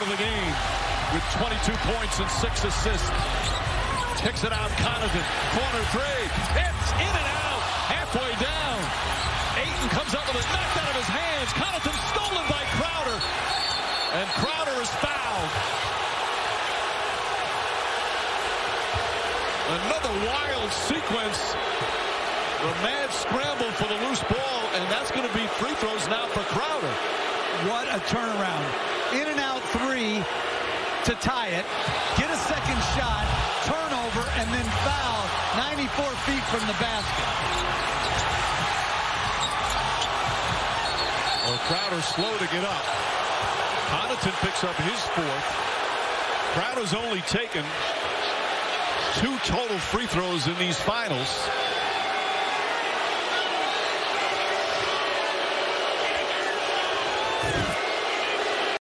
of the game with 22 points and 6 assists. Kicks it out, Connaughton. Corner three. It's in and out. Halfway down. Ayton comes up with it, knocked out of his hands. Connaughton stolen by Crowder. And Crowder is fouled. Another wild sequence. The mad scramble for the loose ball, and that's going to be free throws now for Crowder. What a turnaround. In and out three to tie it. Get a second shot, turnover, and then foul 94 feet from the basket. Well, Crowder's slow to get up. Connaughton picks up his fourth. Crowder's only taken 2 total free throws in these finals.